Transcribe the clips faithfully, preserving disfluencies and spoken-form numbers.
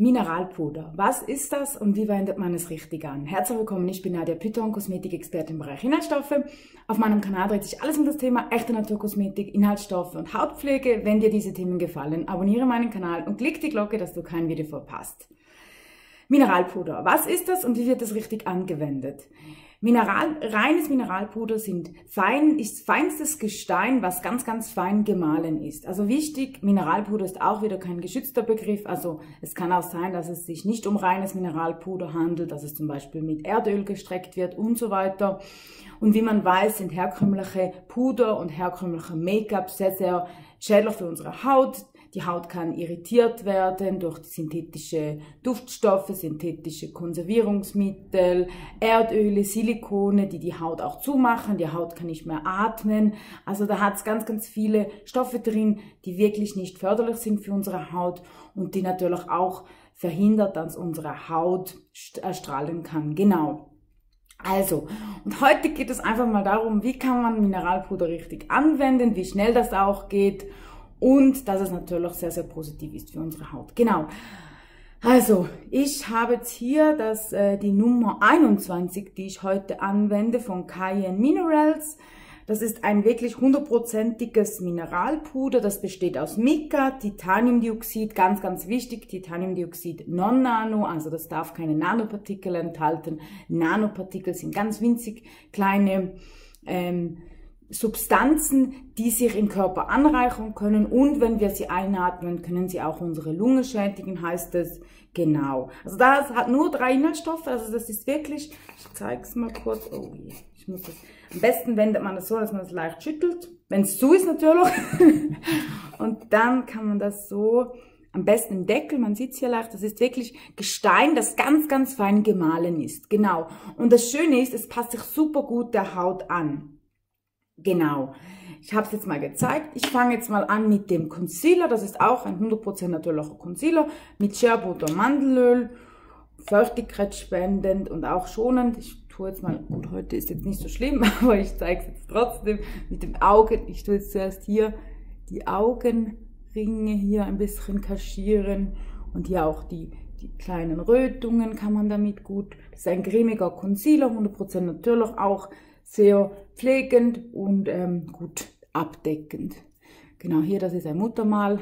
Mineralpuder. Was ist das und wie wendet man es richtig an? Herzlich willkommen, ich bin Nadja Python, Kosmetikexpertin im Bereich Inhaltsstoffe. Auf meinem Kanal dreht sich alles um das Thema echte Naturkosmetik, Inhaltsstoffe und Hautpflege. Wenn dir diese Themen gefallen, abonniere meinen Kanal und klick die Glocke, dass du kein Video verpasst. Mineralpuder. Was ist das und wie wird es richtig angewendet? Mineral, reines Mineralpuder sind fein, ist feinstes Gestein, was ganz, ganz fein gemahlen ist. Also wichtig, Mineralpuder ist auch wieder kein geschützter Begriff. Also es kann auch sein, dass es sich nicht um reines Mineralpuder handelt, dass es zum Beispiel mit Erdöl gestreckt wird und so weiter. Und wie man weiß, sind herkömmliche Puder und herkömmliche Make-up sehr, sehr schädlich für unsere Haut. Die Haut kann irritiert werden durch synthetische Duftstoffe, synthetische Konservierungsmittel, Erdöle, Silikone, die die Haut auch zumachen. Die Haut kann nicht mehr atmen. Also da hat es ganz, ganz viele Stoffe drin, die wirklich nicht förderlich sind für unsere Haut und die natürlich auch verhindert, dass unsere Haut erstrahlen kann. Genau. Also, und heute geht es einfach mal darum, wie kann man Mineralpuder richtig anwenden, wie schnell das auch geht. Und dass es natürlich sehr, sehr positiv ist für unsere Haut. Genau. Also, ich habe jetzt hier das, äh, die Nummer einundzwanzig, die ich heute anwende von Kayenne Mineral. Das ist ein wirklich hundertprozentiges Mineralpuder. Das besteht aus Mica, Titaniumdioxid, ganz, ganz wichtig, Titaniumdioxid non-nano, also das darf keine Nanopartikel enthalten. Nanopartikel sind ganz winzig kleine ähm, Substanzen, die sich im Körper anreichern können und wenn wir sie einatmen, können sie auch unsere Lunge schädigen, heißt es. Genau. Also das hat nur drei Inhaltsstoffe, also das ist wirklich, ich zeige es mal kurz, oh je, ich muss das, am besten wendet man das so, dass man es leicht schüttelt, wenn es zu ist natürlich, und dann kann man das so, am besten im Deckel, man sieht es hier leicht, das ist wirklich Gestein, das ganz, ganz fein gemahlen ist, genau. Und das Schöne ist, es passt sich super gut der Haut an. Genau, ich habe es jetzt mal gezeigt. Ich fange jetzt mal an mit dem Concealer. Das ist auch ein hundert Prozent natürlicher Concealer mit Sheerbutter und Mandelöl, feuchtigkeitsspendend und auch schonend. Ich tue jetzt mal, gut, heute ist jetzt nicht so schlimm, aber ich zeige es jetzt trotzdem mit dem Auge. Ich tue jetzt zuerst hier die Augenringe hier ein bisschen kaschieren und hier auch die, die kleinen Rötungen kann man damit gut. Das ist ein cremiger Concealer, hundert Prozent natürlich auch. Sehr pflegend und ähm, gut abdeckend. Genau, hier, das ist ein Muttermal.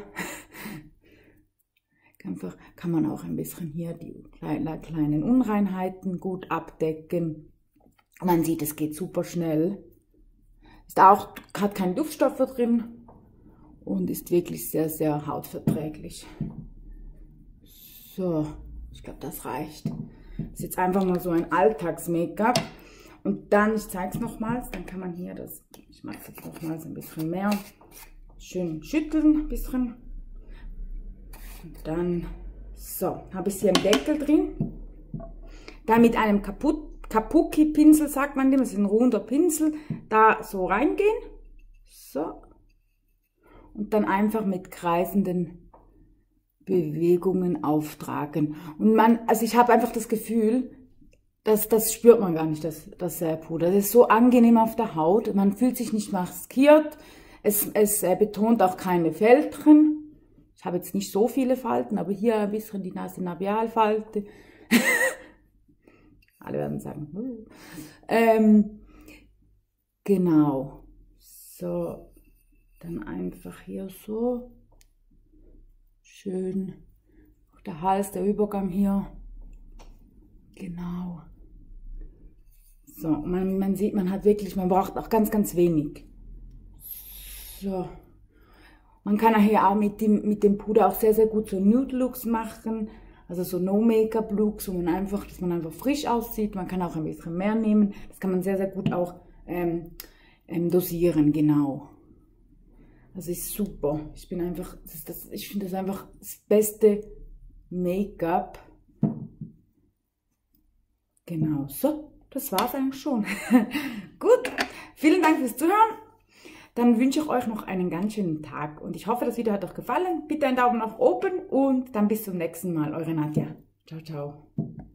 Einfach kann man auch ein bisschen hier die kleinen Unreinheiten gut abdecken. Man sieht, es geht super schnell. Ist auch, hat keinen Duftstoff drin und ist wirklich sehr, sehr hautverträglich. So, ich glaube, das reicht. Das ist jetzt einfach mal so ein Alltags-Make-up. Und dann, ich zeige es nochmals, dann kann man hier das, ich mache es jetzt nochmals ein bisschen mehr, schön schütteln ein bisschen. Und dann, so, habe ich hier einen Deckel drin. Da mit einem Kapuki-Pinsel, sagt man dem, das ist ein runder Pinsel, da so reingehen. So. Und dann einfach mit kreisenden Bewegungen auftragen. Und man, also ich habe einfach das Gefühl, Das, das spürt man gar nicht, das, das Puder. Das ist so angenehm auf der Haut. Man fühlt sich nicht maskiert. Es, es betont auch keine Falten. Ich habe jetzt nicht so viele Falten, aber hier ein bisschen die Nasenlabialfalte. Alle werden sagen. Ähm, genau. So. Dann einfach hier so. Schön. Der Hals, der Übergang hier. Genau. So, man, man sieht, man hat wirklich, man braucht auch ganz, ganz wenig. So. Man kann hier auch mit dem, mit dem Puder auch sehr, sehr gut so Nude-Looks machen, also so No-Make-up-Looks, wo man einfach, dass man einfach frisch aussieht. Man kann auch ein bisschen mehr nehmen. Das kann man sehr, sehr gut auch ähm, ähm, dosieren, genau. Das ist super. Ich bin einfach, das ist das, ich finde das einfach das beste Make-up. Genau, so. Das war es eigentlich schon. Gut, vielen Dank fürs Zuhören. Dann wünsche ich euch noch einen ganz schönen Tag und ich hoffe, das Video hat euch gefallen. Bitte einen Daumen nach oben und dann bis zum nächsten Mal. Eure Nadja. Ciao, ciao.